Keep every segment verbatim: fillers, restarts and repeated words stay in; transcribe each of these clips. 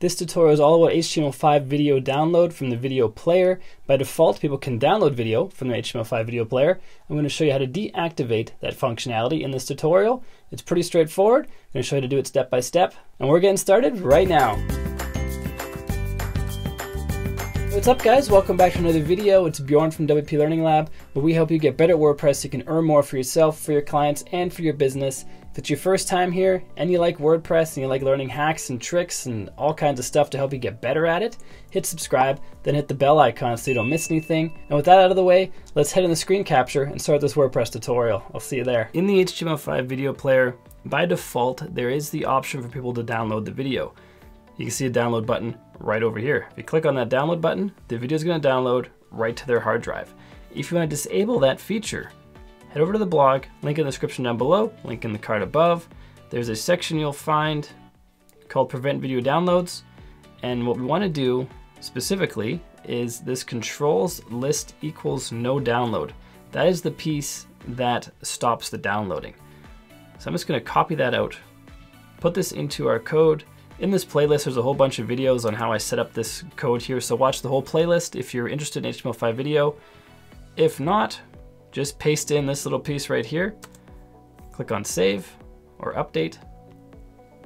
This tutorial is all about H T M L five video download from the video player. By default, people can download video from the H T M L five video player. I'm going to show you how to deactivate that functionality in this tutorial. It's pretty straightforward. I'm going to show you how to do it step by step, and we're getting started right now. What's up, guys? Welcome back to another video. It's Bjorn from W P Learning Lab, where we help you get better at WordPress so you can earn more for yourself, for your clients, and for your business. If it's your first time here and you like WordPress and you like learning hacks and tricks and all kinds of stuff to help you get better at it, hit subscribe, then hit the bell icon so you don't miss anything. And with that out of the way, let's head in the screen capture and start this WordPress tutorial. I'll see you there. In the H T M L five video player, by default, there is the option for people to download the video. You can see a download button right over here. If you click on that download button, the video is going to download right to their hard drive. If you want to disable that feature, head over to the blog, link in the description down below, link in the card above. There's a section you'll find called Prevent Video Downloads. And what we want to do specifically is this controls list equals no download. That is the piece that stops the downloading. So I'm just going to copy that out, put this into our code. In this playlist, there's a whole bunch of videos on how I set up this code here, so watch the whole playlist if you're interested in H T M L five video. If not, just paste in this little piece right here, click on Save or Update,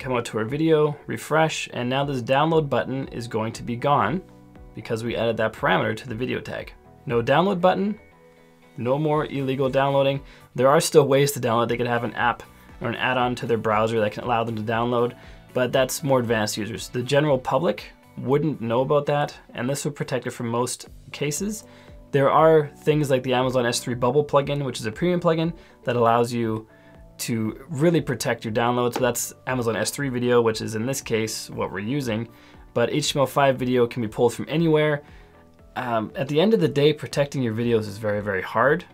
come out to our video, refresh, and now this download button is going to be gone because we added that parameter to the video tag. No download button, no more illegal downloading. There are still ways to download. They could have an app or an add-on to their browser that can allow them to download, but that's more advanced users. The general public wouldn't know about that, and this would protect it from most cases. There are things like the Amazon S three Bubble plugin, which is a premium plugin that allows you to really protect your download. So that's Amazon S three video, which is in this case what we're using, but H T M L five video can be pulled from anywhere. Um, at the end of the day, protecting your videos is very, very hard,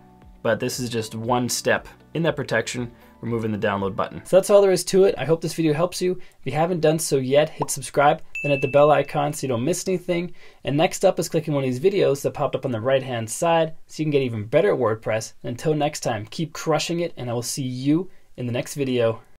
but this is just one step in that protection, removing the download button. So that's all there is to it. I hope this video helps you. If you haven't done so yet, hit subscribe, then hit the bell icon so you don't miss anything. And next up is clicking one of these videos that popped up on the right-hand side so you can get even better at WordPress. And until next time, keep crushing it, and I will see you in the next video.